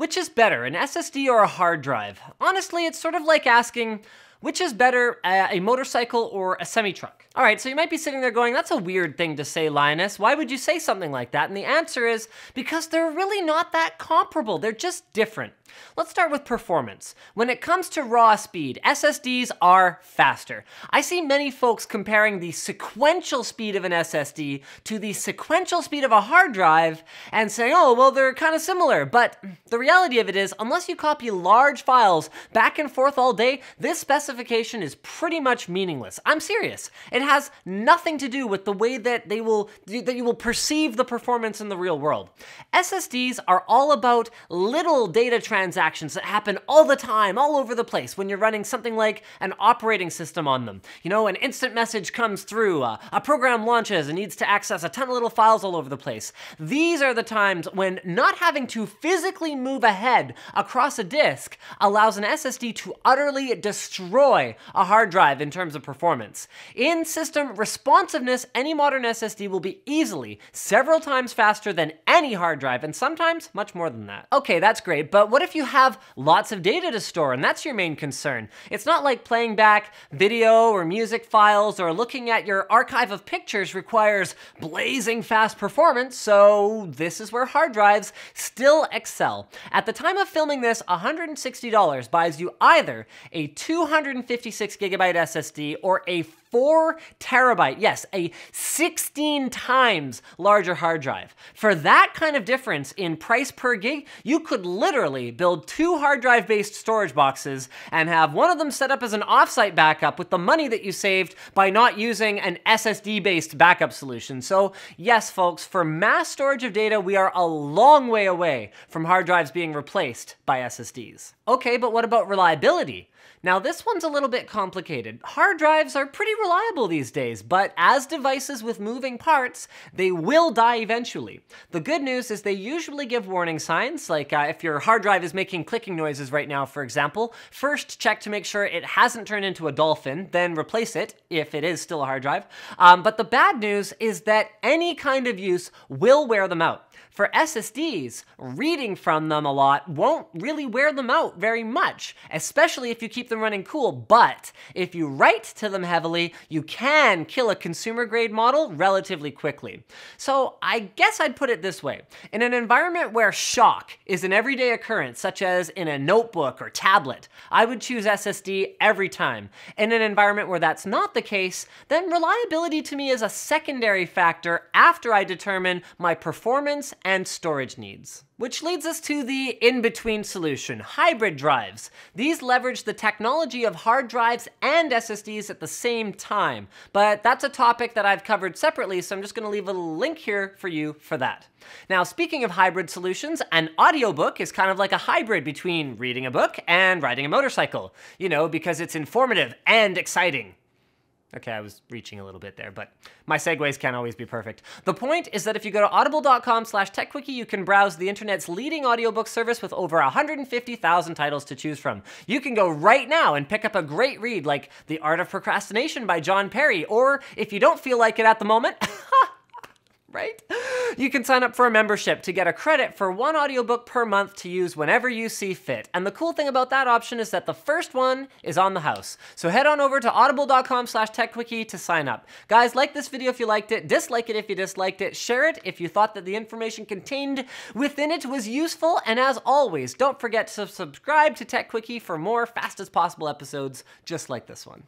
Which is better, an SSD or a hard drive? Honestly, it's sort of like asking, which is better, a motorcycle or a semi-truck? All right, so you might be sitting there going, that's a weird thing to say, Linus. Why would you say something like that? And the answer is, because they're really not that comparable. They're just different. Let's start with performance. When it comes to raw speed, SSDs are faster. I see many folks comparing the sequential speed of an SSD to the sequential speed of a hard drive and saying, oh, well, they're kind of similar. But the reality of it is, unless you copy large files back and forth all day, this specification is pretty much meaningless. I'm serious. It has nothing to do with the way that you will perceive the performance in the real world. SSDs are all about little data transactions that happen all the time, all over the place when you're running something like an operating system on them. You know, an instant message comes through, a program launches and needs to access a ton of little files all over the place. These are the times when not having to physically move ahead across a disk allows an SSD to utterly destroy a hard drive in terms of performance. In system responsiveness, any modern SSD will be easily several times faster than any hard drive, and sometimes much more than that. Okay, that's great, but what if you have lots of data to store and that's your main concern? It's not like playing back video or music files or looking at your archive of pictures requires blazing fast performance, so this is where hard drives still excel. At the time of filming this, $160 buys you either a 256 gigabyte SSD or a 4 terabyte, yes, a 16 times larger hard drive. For that kind of difference in price per gig, you could literally build 2 hard drive based storage boxes and have one of them set up as an offsite backup with the money that you saved by not using an SSD based backup solution. So yes, folks, for mass storage of data, we are a long way away from hard drives being replaced by SSDs. Okay, but what about reliability? Now this one's a little bit complicated. Hard drives are pretty reliable these days, but as devices with moving parts, they will die eventually. The good news is they usually give warning signs, like if your hard drive is making clicking noises right now, for example, first check to make sure it hasn't turned into a dolphin, then replace it if it is still a hard drive. But the bad news is that any kind of use will wear them out. For SSDs, reading from them a lot won't really wear them out very much, especially if you keep them running cool, but if you write to them heavily, you can kill a consumer-grade model relatively quickly. So I guess I'd put it this way. In an environment where shock is an everyday occurrence, such as in a notebook or tablet, I would choose SSD every time. In an environment where that's not the case, then reliability to me is a secondary factor after I determine my performance and storage needs. Which leads us to the in-between solution, hybrid drives. These leverage the technology of hard drives and SSDs at the same time, but that's a topic that I've covered separately, so I'm just gonna leave a link here for you for that. Now, speaking of hybrid solutions, an audiobook is kind of like a hybrid between reading a book and riding a motorcycle, you know, because it's informative and exciting. Okay, I was reaching a little bit there, but my segues can't always be perfect. The point is that if you go to audible.com/TechQuickie, you can browse the internet's leading audiobook service with over 150,000 titles to choose from. You can go right now and pick up a great read like The Art of Procrastination by John Perry, or if you don't feel like it at the moment, right? You can sign up for a membership to get a credit for 1 audiobook per month to use whenever you see fit. And the cool thing about that option is that the first one is on the house. So head on over to audible.com/TechQuickie to sign up. Guys, like this video if you liked it, dislike it if you disliked it, share it if you thought that the information contained within it was useful, and as always, don't forget to subscribe to TechQuickie for more fast as possible episodes just like this one.